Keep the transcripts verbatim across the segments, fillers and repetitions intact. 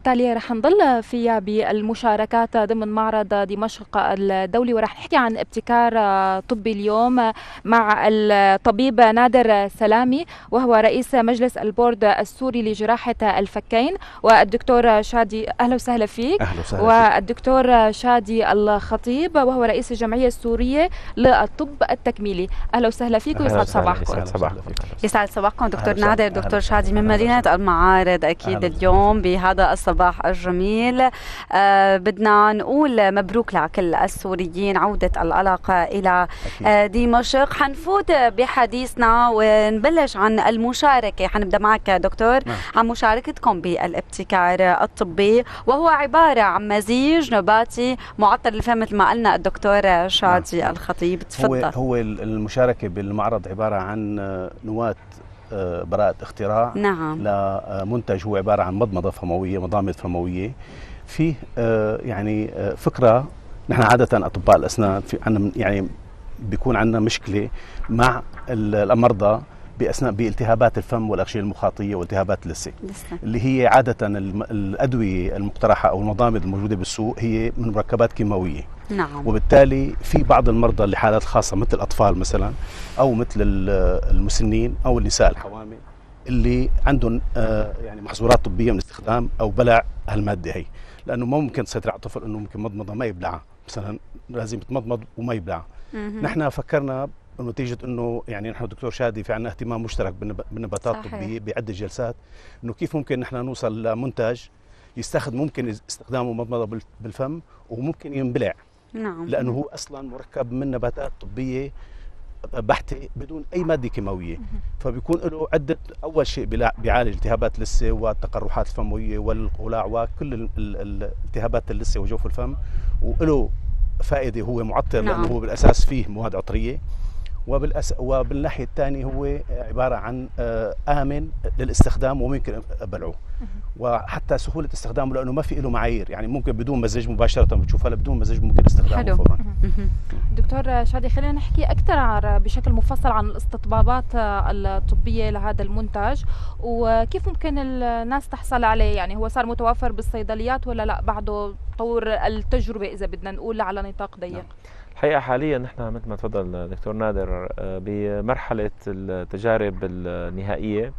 بالتالي رح نضل فيها بالمشاركات ضمن معرض دمشق الدولي، ورح نحكي عن ابتكار طبي اليوم مع الطبيب نادر سلامي وهو رئيس مجلس البورد السوري لجراحة الفكين، والدكتور شادي أهلا وسهلا فيك أهلا وسهلا والدكتور شادي الخطيب وهو رئيس الجمعية السورية للطب التكميلي. أهلا وسهلا فيك ويسعد صباحكم. يسعد صباحكم دكتور نادر دكتور شادي من مدينة المعارض أكيد اليوم بهذا الصباح الجميل. آه بدنا نقول مبروك لكل السوريين عودة العلاقة إلى آه دمشق. حنفوت بحديثنا ونبلش عن المشاركة. حنبدأ معك دكتور نعم. عن مشاركتكم بالابتكار الطبي وهو عبارة عن مزيج نباتي معطر الفم مثل ما قلنا الدكتور شادي نعم. الخطيب تفضل. هو, هو المشاركة بالمعرض عبارة عن نواة براءة اختراع نعم. لمنتج هو عبارة عن مضمضة فموية مضامات فموية فيه يعني فكرة. نحن عادة أطباء الأسنان في عنا يعني بيكون عندنا مشكلة مع المرضى بأثناء بالتهابات الفم والأغشية المخاطية والتهابات اللثة اللي هي عادة الأدوية المقترحة أو المضامات الموجودة بالسوق هي من مركبات كيماوية نعم. وبالتالي في بعض المرضى اللي حالات خاصة مثل الأطفال مثلا أو مثل المسنين أو النساء الحوامل اللي عندهم آه يعني محظورات طبية من استخدام أو بلع هالمادة هي، لأنه ما ممكن تسيطر على الطفل أنه ممكن مضمضة ما يبلعها مثلا، لازم تمضمض وما يبلعها. نحن فكرنا نتيجة أنه يعني نحن دكتور شادي في عنا اهتمام مشترك بالنباتات الطبية بعدة جلسات أنه كيف ممكن نحن نوصل لمنتج يستخدم ممكن استخدامه مضمضة بالفم وممكن ينبلع نعم. لأنه هو أصلا مركب من نباتات طبية بحتة بدون أي مادة كيماوية فبيكون له عدة. أول شيء بيعالج التهابات اللثة والتقرحات الفموية والقلاع وكل التهابات اللثة وجوف الفم وله فائدة. هو معطر نعم. لأنه هو بالأساس فيه مواد عطرية وبالأس... وبالناحية الثانية هو عبارة عن آمن للاستخدام وممكن بلعه وحتى سهولة استخدامه لأنه ما في له معايير، يعني ممكن بدون مزج مباشرة بتشوفها بدون مزج ممكن استخدامه فورا. دكتور شادي خلينا نحكي أكثر بشكل مفصل عن الاستطبابات الطبية لهذا المنتج وكيف ممكن الناس تحصل عليه، يعني هو صار متوفر بالصيدليات ولا لا بعده طور التجربة إذا بدنا نقول على نطاق ضيق؟ نعم. الحقيقة حاليا نحن مثل ما تفضل دكتور نادر بمرحلة التجارب النهائية.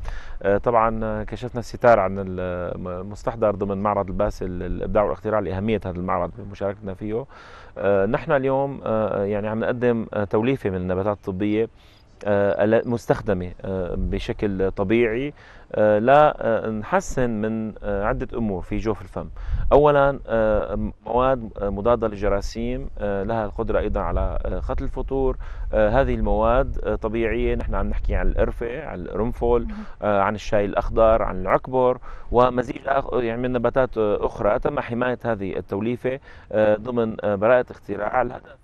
طبعا كشفنا الستار عن المستحضر ضمن معرض الباس الإبداع والاختراع لأهمية هذا المعرض بمشاركتنا فيه. نحن اليوم يعني عم نقدم توليفة من النباتات الطبية مستخدمة بشكل طبيعي لنحسن من عدة أمور في جوف الفم. أولا مواد مضادة للجراثيم لها القدرة أيضا على قتل الفطور. هذه المواد طبيعية، نحن عم نحكي عن القرفة، عن القرنفل، عن الشاي الأخضر، عن العكبر ومزيج يعني من نباتات أخرى. تم حماية هذه التوليفة ضمن براءة اختراع. الهدف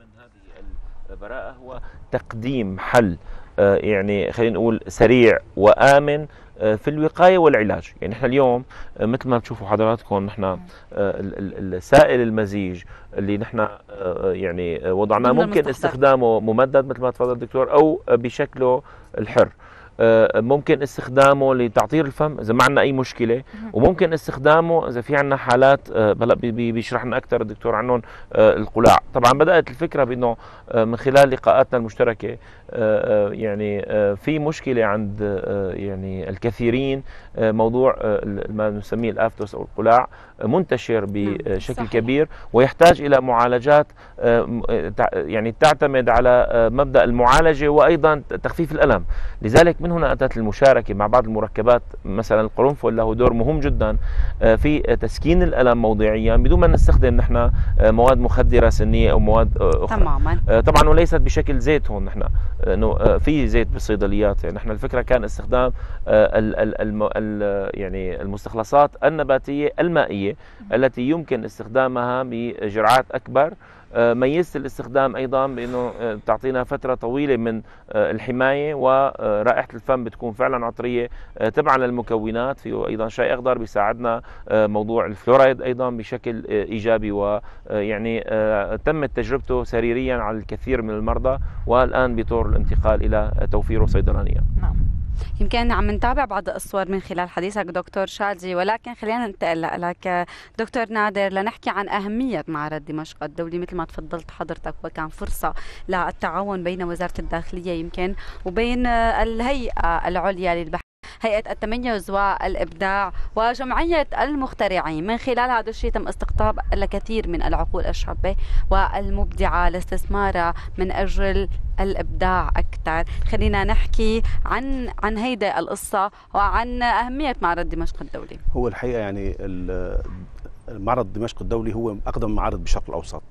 من هذه البراءة هو تقديم حل يعني خلينا نقول سريع وآمن في الوقاية والعلاج. يعني نحن اليوم مثل ما بتشوفوا حضراتكم نحن السائل المزيج اللي نحن يعني وضعناه ممكن استخدامه ممدد مثل ما تفضل الدكتور أو بشكله الحر، ممكن استخدامه لتعطير الفم إذا ما عندنا أي مشكلة، وممكن استخدامه إذا في عندنا حالات هلا بيشرح لنا أكثر الدكتور عنهم القلاع. طبعا بدأت الفكرة بأنه من خلال لقاءاتنا المشتركة يعني في مشكلة عند يعني الكثيرين موضوع ما نسميه الآفتوس أو القلاع منتشر بشكل صحيح. كبير ويحتاج إلى معالجات يعني تعتمد على مبدأ المعالجة وأيضا تخفيف الألم. لذلك من هنا أتت المشاركة مع بعض المركبات مثلا القرنفل له دور مهم جدا في تسكين الألم موضعيا بدون ما نستخدم نحن مواد مخدرة سنية أو مواد أخرى تماما. طبعا وليست بشكل زيت. هون نحن إنه في زيت بالصيدليات، يعني نحن الفكرة كان استخدام ال ال ال ال يعني المستخلصات النباتية المائية التي يمكن استخدامها بجرعات أكبر. ميزة الاستخدام أيضا بأنه تعطينا فترة طويلة من الحماية ورائحة الفم بتكون فعلا عطرية تبعا للمكونات. فيه أيضا شاي أخضر بيساعدنا موضوع الفلورايد أيضا بشكل إيجابي ويعني تمت تجربته سريريا على الكثير من المرضى والآن بيطور الانتقال إلى توفيره صيدلانيا. نعم. يمكن عم نتابع بعض الصور من خلال حديثك دكتور شادي، ولكن خلينا ننتقل لك دكتور نادر لنحكي عن أهمية معرض دمشق الدولي. مثل ما تفضلت حضرتك، وكان فرصة للتعاون بين وزارة الداخلية يمكن وبين الهيئة العليا للبحث، هيئة التميز والإبداع وجمعية المخترعين. من خلال هذا الشيء تم استقطاب الكثير من العقول الشابة والمبدعة لاستثمارها من أجل الإبداع أكثر. خلينا نحكي عن عن هيدا القصة وعن أهمية معرض دمشق الدولي. هو الحقيقة يعني المعرض دمشق الدولي هو أقدم معرض بالشرق الأوسط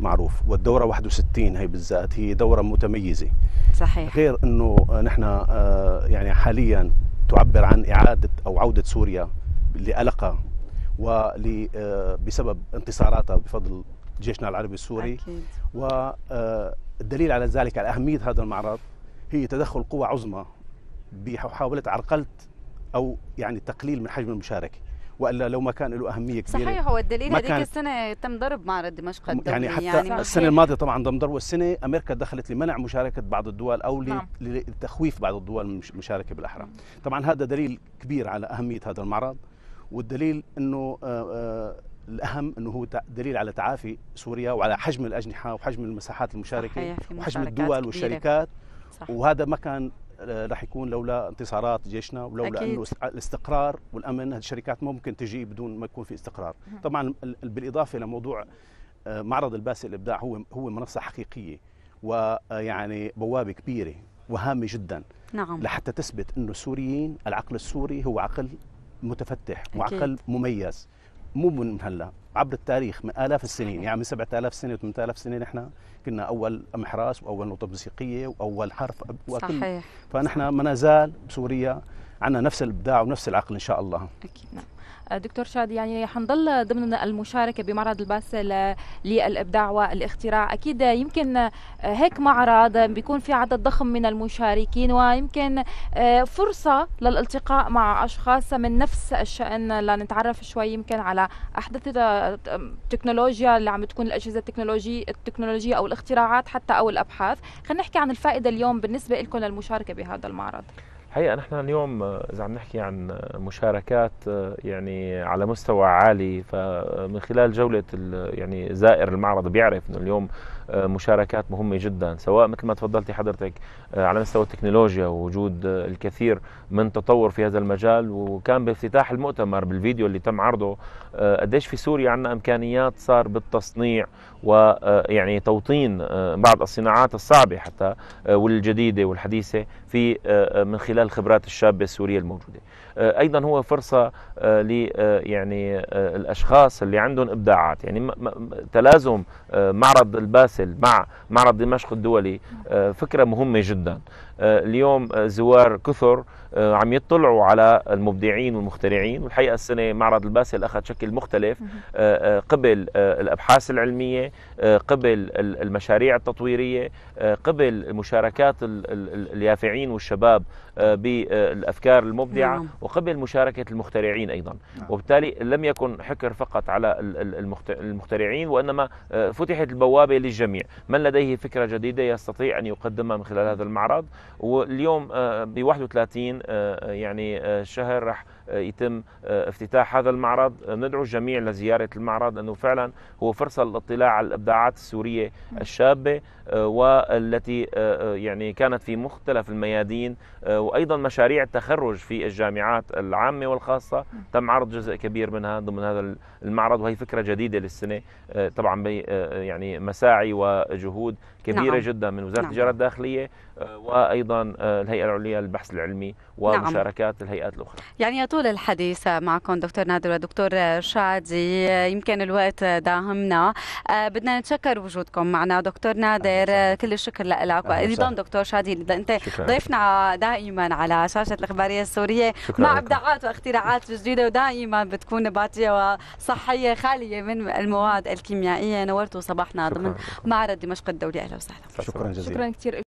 معروف، والدورة واحد وستين هي بالذات هي دورة متميزة. صحيح. غير أنه نحن يعني حاليا تعبر عن إعادة أو عودة سوريا لألقها وبسبب انتصاراتها بفضل جيشنا العربي السوري. أكيد. والدليل على ذلك على أهمية هذا المعرض هي تدخل قوى عظمى بمحاولة عرقلة أو يعني تقليل من حجم المشاركة، والا لو ما كان له اهميه كبيره. صحيح، هو الدليل هذيك السنه تم ضرب معرض دمشق الدولي، يعني حتى يعني السنه الماضيه طبعا تم ضرب، والسنه امريكا دخلت لمنع مشاركه بعض الدول او نعم. لتخويف بعض الدول من المشاركه بالاحرى. طبعا هذا دليل كبير على اهميه هذا المعرض، والدليل انه آآ آآ الاهم انه هو دليل على تعافي سوريا وعلى حجم الاجنحه وحجم المساحات المشاركه وحجم الدول والشركات. صح. وهذا ما كان راح يكون لولا انتصارات جيشنا ولولا انه الاستقرار والامن. هذه الشركات ممكن تجي بدون ما يكون في استقرار. طبعا بالاضافه لموضوع معرض الباسل الابداع هو هو منصه حقيقيه ويعني بوابه كبيره وهامه جدا. نعم. لحتى تثبت انه السوريين العقل السوري هو عقل متفتح وعقل مميز، مو من هلا، عبر التاريخ من آلاف السنين. يعني من سبعة آلاف سنة وثمانية آلاف سنة نحن كنا أول محراس وأول نقطة موسيقية وأول حرف. صحيح. فنحن ما نزال بسوريا عندنا نفس الإبداع ونفس العقل إن شاء الله. أكيد. نعم. دكتور شادي، يعني حنضل ضمن المشاركة بمعرض الباسل للإبداع والاختراع. أكيد يمكن هيك معرض بيكون في عدد ضخم من المشاركين، ويمكن فرصة للالتقاء مع أشخاص من نفس الشأن لنتعرف شوي يمكن على أحدث التكنولوجيا اللي عم تكون الأجهزة التكنولوجية التكنولوجية أو الاختراعات حتى أو الأبحاث. خلينا نحكي عن الفائدة اليوم بالنسبة لكم للمشاركة بهذا المعرض. الحقيقة نحن اليوم إذا عم نحكي عن مشاركات يعني على مستوى عالي، فمن خلال جولة يعني زائر المعرض بيعرف إنه اليوم مشاركات مهمة جدا، سواء مثل ما تفضلتي حضرتك على مستوى التكنولوجيا ووجود الكثير من تطور في هذا المجال. وكان بافتتاح المؤتمر بالفيديو اللي تم عرضه قديش في سوريا عندنا إمكانيات صار بالتصنيع ويعني توطين بعض الصناعات الصعبة حتى والجديدة والحديثة في من خلال الخبرات الشابة السورية الموجودة. أيضا هو فرصة ل يعني الأشخاص اللي عندهم إبداعات، يعني تلازم معرض الباسل مع معرض دمشق الدولي فكرة مهمة جدا. اليوم زوار كثر عم يطلعوا على المبدعين والمخترعين، والحقيقة السنة معرض الباسل أخذ شكل مختلف قبل الأبحاث العلمية، قبل المشاريع التطويرية، قبل مشاركات اليافعين والشباب بالأفكار المبدعة، وقبل مشاركة المخترعين أيضا. وبالتالي لم يكن حكر فقط على المخترعين، وإنما فتحت البوابة للجميع. من لديه فكرة جديدة يستطيع أن يقدمها من خلال هذا المعرض. واليوم ب واحد وثلاثين يعني شهر رح يتم افتتاح هذا المعرض. ندعو الجميع لزيارة المعرض، أنه فعلا هو فرصة للاطلاع على الإبداعات السورية الشابة والتي يعني كانت في مختلف الميادين، وأيضا مشاريع التخرج في الجامعات العامة والخاصة تم عرض جزء كبير منها ضمن هذا المعرض، وهي فكرة جديدة للسنة طبعا ب يعني مساعي وجهود كبيرة. نعم. جدا من وزارة التجارة. نعم. الداخلية وأيضا الهيئة العليا للبحث العلمي ومشاركات. نعم. الهيئات الأخرى. يعني يطول الحديث معكم دكتور نادر ودكتور شادي، يمكن الوقت داهمنا. بدنا نتشكر وجودكم معنا دكتور نادر، كل الشكر لك، وأيضا دكتور شادي اللي أنت ضيفنا دائما على شاشة الإخبارية السورية مع إبداعات واختراعات جديدة ودائما بتكون باطية وصحية خالية من المواد الكيميائية. نورتوا صباحنا ضمن معرض دمشق الدولي. أهلا وسهلا. شكرا جزيلا. شكرا كثير.